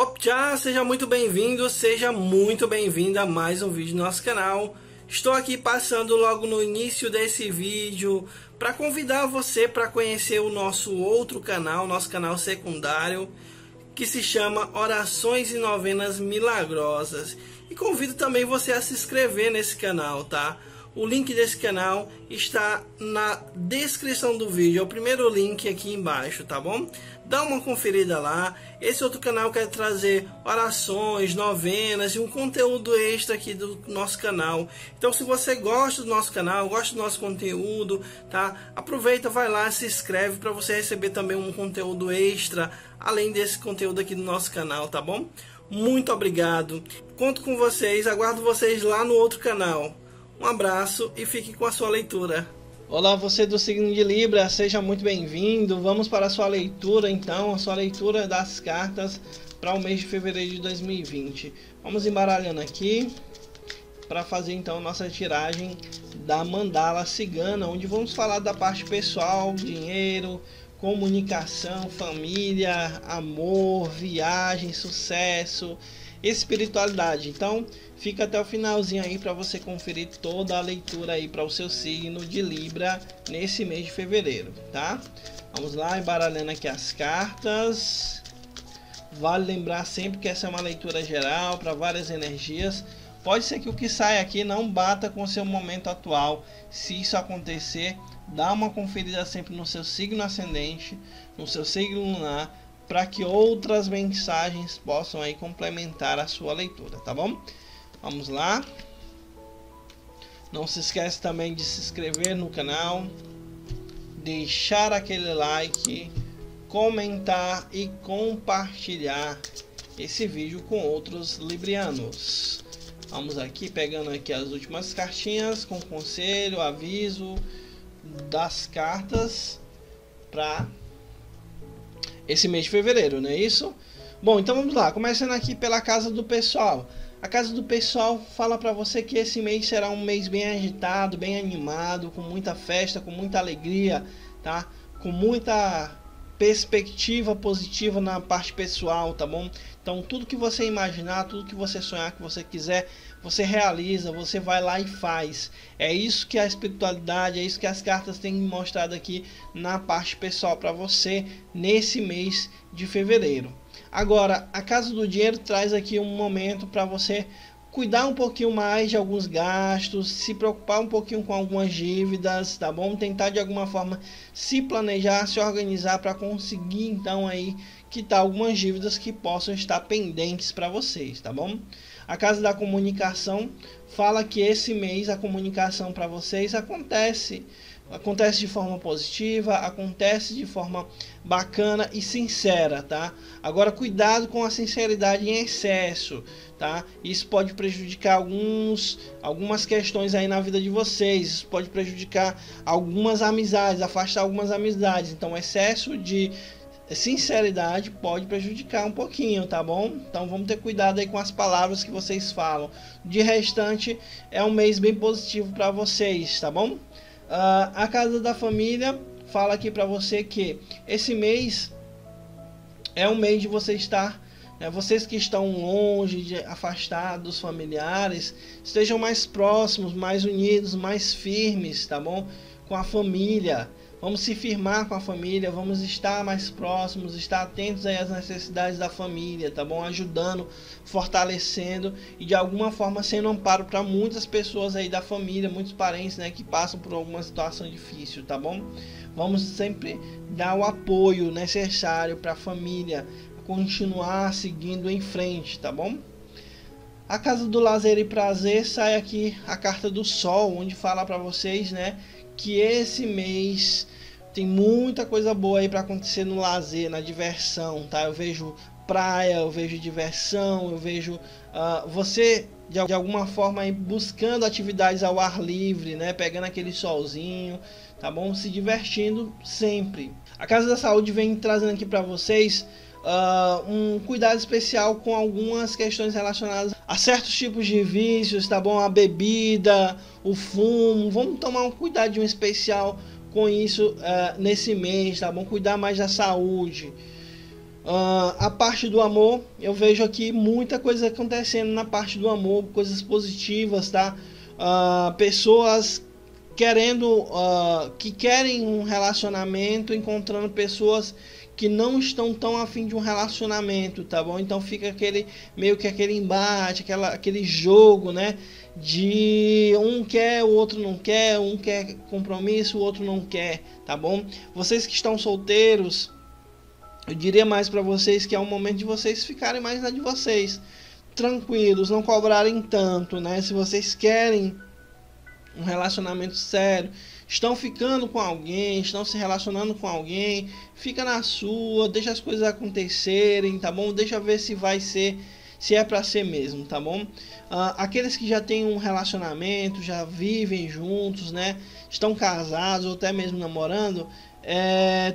Optcha, seja muito bem-vindo, seja muito bem-vinda a mais um vídeo do nosso canal. Estou aqui passando logo no início desse vídeo para convidar você para conhecer o nosso outro canal, nosso canal secundário, que se chama Orações e Novenas Milagrosas. E convido também você a se inscrever nesse canal, tá? O link desse canal está na descrição do vídeo, é o primeiro link aqui embaixo, tá bom? Dá uma conferida lá. Esse outro canal quer trazer orações, novenas e um conteúdo extra aqui do nosso canal. Então, se você gosta do nosso canal, gosta do nosso conteúdo, tá? Aproveita, vai lá, se inscreve para você receber também um conteúdo extra, além desse conteúdo aqui do nosso canal, tá bom? Muito obrigado. Conto com vocês, aguardo vocês lá no outro canal. Um abraço e fique com a sua leitura. Olá, você do signo de Libra, seja muito bem-vindo. Vamos para a sua leitura, então, a sua leitura das cartas para o mês de fevereiro de 2020. Vamos embaralhando aqui para fazer, então, nossa tiragem da mandala cigana, onde vamos falar da parte pessoal, dinheiro, comunicação, família, amor, viagem, sucesso, espiritualidade. Então fica até o finalzinho aí para você conferir toda a leitura aí para o seu signo de Libra nesse mês de fevereiro, tá? Vamos lá, embaralhando aqui as cartas. Vale lembrar sempre que essa é uma leitura geral para várias energias. Pode ser que o que sai aqui não bata com o seu momento atual. Se isso acontecer, dá uma conferida sempre no seu signo ascendente, no seu signo lunar, para que outras mensagens possam aí complementar a sua leitura, tá bom? Vamos lá. Não se esquece também de se inscrever no canal, deixar aquele like, comentar e compartilhar esse vídeo com outros librianos. Vamos aqui pegando aqui as últimas cartinhas com conselho, aviso das cartas para esse mês de fevereiro, não é isso? Bom, então vamos lá, começando aqui pela casa do pessoal. A casa do pessoal fala para você que esse mês será um mês bem agitado, bem animado, com muita festa, com muita alegria, tá? Com muita perspectiva positiva na parte pessoal, tá bom? Então tudo que você imaginar, tudo que você sonhar, que você quiser, você realiza, você vai lá e faz. É isso que a espiritualidade, é isso que as cartas têm mostrado aqui na parte pessoal para você nesse mês de fevereiro. Agora, a casa do dinheiro traz aqui um momento para você cuidar um pouquinho mais de alguns gastos, se preocupar um pouquinho com algumas dívidas, tá bom? Tentar de alguma forma se planejar, se organizar para conseguir então aí quitar algumas dívidas que possam estar pendentes para vocês, tá bom? A casa da comunicação fala que esse mês a comunicação para vocês acontece de forma positiva, acontece de forma bacana e sincera, tá? Agora cuidado com a sinceridade em excesso, tá? Isso pode prejudicar algumas questões aí na vida de vocês, isso pode prejudicar algumas amizades, afastar algumas amizades. Então excesso de sinceridade pode prejudicar um pouquinho, tá bom? Então vamos ter cuidado aí com as palavras que vocês falam. De restante, é um mês bem positivo para vocês, tá bom? A casa da família fala aqui para você que esse mês é um mês de você estar, né, vocês que estão longe, afastados, familiares, estejam mais próximos, mais unidos, mais firmes, tá bom? Com a família. Vamos se firmar com a família, vamos estar mais próximos, estar atentos aí às necessidades da família, tá bom? Ajudando, fortalecendo e de alguma forma sendo amparo para muitas pessoas aí da família, muitos parentes, né, que passam por alguma situação difícil, tá bom? Vamos sempre dar o apoio necessário para a família continuar seguindo em frente, tá bom? A casa do lazer e prazer sai aqui a carta do sol, onde fala para vocês, né, que esse mês tem muita coisa boa aí para acontecer no lazer, na diversão, tá? Eu vejo praia, eu vejo diversão, eu vejo você de alguma forma aí buscando atividades ao ar livre, né? Pegando aquele solzinho, tá bom? Se divertindo sempre. A casa da saúde vem trazendo aqui para vocês um cuidado especial com algumas questões relacionadas a certos tipos de vícios, tá bom? A bebida, o fumo. Vamos tomar um cuidadinho especial com isso nesse mês, tá bom? Cuidar mais da saúde. A parte do amor, eu vejo aqui muita coisa acontecendo na parte do amor, coisas positivas, tá? Pessoas querendo, que querem um relacionamento, encontrando pessoas que não estão tão afim de um relacionamento, tá bom? Então fica aquele, meio que aquele embate, aquele jogo, né? De um quer, o outro não quer, um quer compromisso, o outro não quer, tá bom? Vocês que estão solteiros, eu diria mais pra vocês que é o momento de vocês ficarem mais na de vocês, tranquilos, não cobrarem tanto, né? Se vocês querem um relacionamento sério, estão ficando com alguém, estão se relacionando com alguém, fica na sua, deixa as coisas acontecerem, tá bom? Deixa ver se vai ser, se é pra ser mesmo, tá bom? Aqueles que já têm um relacionamento, já vivem juntos, né? Estão casados ou até mesmo namorando,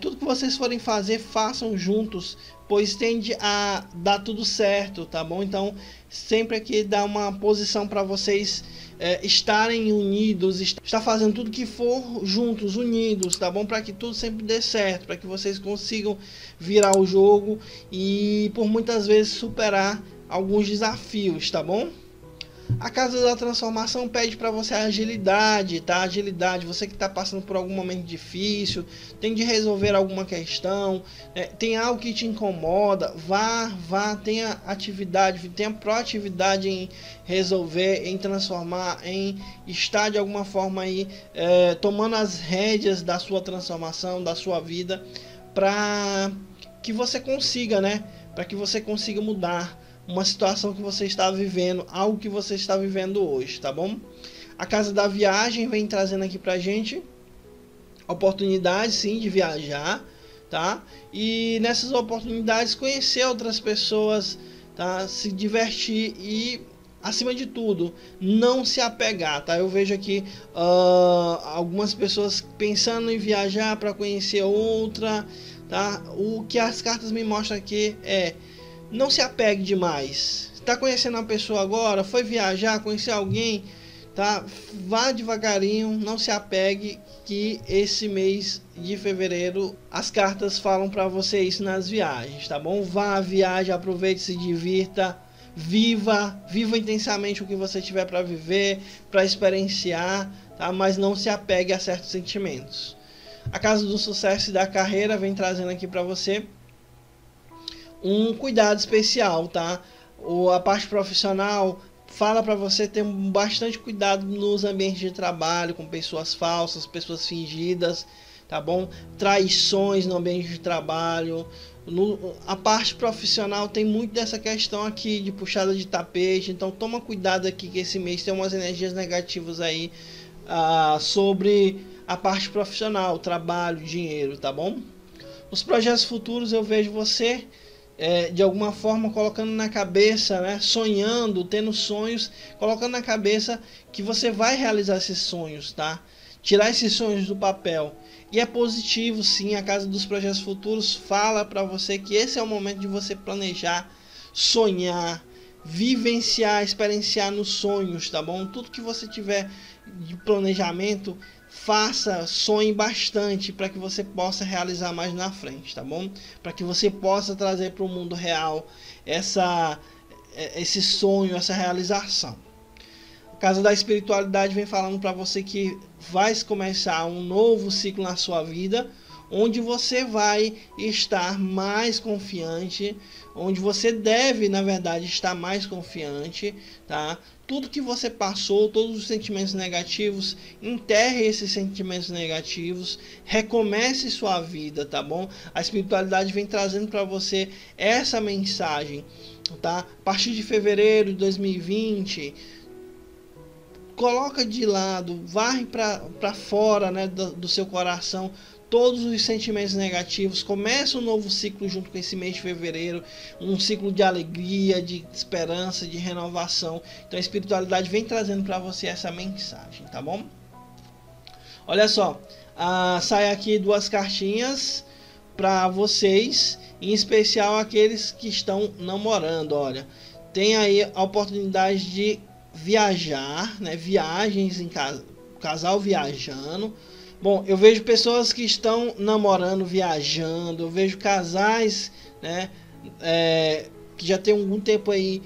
tudo que vocês forem fazer, façam juntos, pois tende a dar tudo certo, tá bom? Então, sempre aqui dá uma posição para vocês estarem unidos, estar fazendo tudo que for juntos, unidos, tá bom? Para que tudo sempre dê certo, para que vocês consigam virar o jogo e, por muitas vezes, superar alguns desafios, tá bom? A casa da transformação pede para você agilidade, tá? Agilidade, você que está passando por algum momento difícil, tem de resolver alguma questão, tem algo que te incomoda, vá, tenha atividade, tenha proatividade em resolver, em transformar, em estar de alguma forma aí tomando as rédeas da sua transformação, da sua vida, para que você consiga, né? Para que você consiga mudar uma situação que você está vivendo, algo que você está vivendo hoje, tá bom? A casa da viagem vem trazendo aqui pra gente oportunidades, sim, de viajar, tá? E nessas oportunidades conhecer outras pessoas, tá? Se divertir e, acima de tudo, não se apegar, tá? Eu vejo aqui algumas pessoas pensando em viajar para conhecer outra, tá? O que as cartas me mostram aqui é: não se apegue demais. Tá conhecendo uma pessoa agora, foi viajar, conhecer alguém, tá? Vá devagarinho, não se apegue, que esse mês de fevereiro as cartas falam para você isso nas viagens, tá bom? Vá à viagem, aproveite, se divirta, viva intensamente o que você tiver para viver, para experienciar, tá? Mas não se apegue a certos sentimentos. A casa do sucesso e da carreira vem trazendo aqui para você um cuidado especial, tá? Ou a parte profissional fala para você ter bastante cuidado nos ambientes de trabalho, com pessoas falsas, pessoas fingidas, tá bom? Traições no ambiente de trabalho. A parte profissional tem muito dessa questão aqui de puxada de tapete, então toma cuidado aqui, que esse mês tem umas energias negativas aí sobre a parte profissional, trabalho, dinheiro, tá bom? Os projetos futuros, eu vejo você de alguma forma colocando na cabeça, né, sonhando, tendo sonhos, colocando na cabeça que você vai realizar esses sonhos, tá? Tirar esses sonhos do papel. E é positivo, sim. A casa dos projetos futuros fala para você que esse é o momento de você planejar, sonhar, vivenciar, experienciar nos sonhos, tá bom? Tudo que você tiver de planejamento, faça, sonhe bastante, para que você possa realizar mais na frente, tá bom? Para que você possa trazer para o mundo real esse sonho, essa realização. A casa da espiritualidade vem falando para você que vai começar um novo ciclo na sua vida, onde você vai estar mais confiante, onde você deve, na verdade, estar mais confiante, tá? Tudo que você passou, todos os sentimentos negativos, enterre esses sentimentos negativos, recomece sua vida, tá bom? A espiritualidade vem trazendo para você essa mensagem, tá? A partir de fevereiro de 2020, coloca de lado, varre para fora, né, do seu coração todos os sentimentos negativos. Começa um novo ciclo junto com esse mês de fevereiro, um ciclo de alegria, de esperança, de renovação. Então a espiritualidade vem trazendo para você essa mensagem, tá bom? Olha só, sai aqui duas cartinhas para vocês, em especial aqueles que estão namorando. Olha, tem aí a oportunidade de viajar, né? Viagens em casa, casal viajando. Bom, eu vejo pessoas que estão namorando, viajando, eu vejo casais né? Que já tem algum tempo aí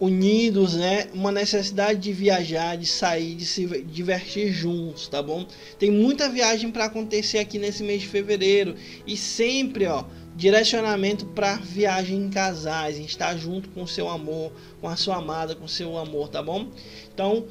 unidos, né? Uma necessidade de viajar, de sair, de se divertir juntos, tá bom? Tem muita viagem para acontecer aqui nesse mês de fevereiro e sempre, ó, direcionamento para viagem em casais, em estar junto com o seu amor, com a sua amada, com o seu amor, tá bom? Então,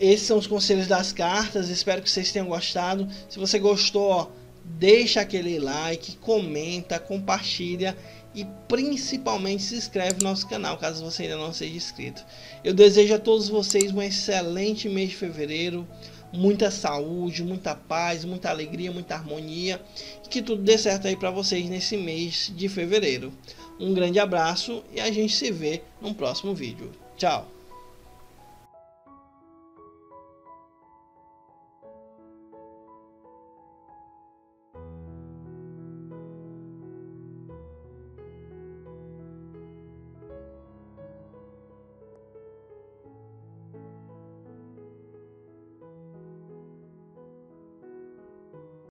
esses são os conselhos das cartas. Espero que vocês tenham gostado. Se você gostou, ó, deixa aquele like, comenta, compartilha e principalmente se inscreve no nosso canal, caso você ainda não seja inscrito. Eu desejo a todos vocês um excelente mês de fevereiro, muita saúde, muita paz, muita alegria, muita harmonia, e que tudo dê certo aí para vocês nesse mês de fevereiro. Um grande abraço e a gente se vê no próximo vídeo. Tchau!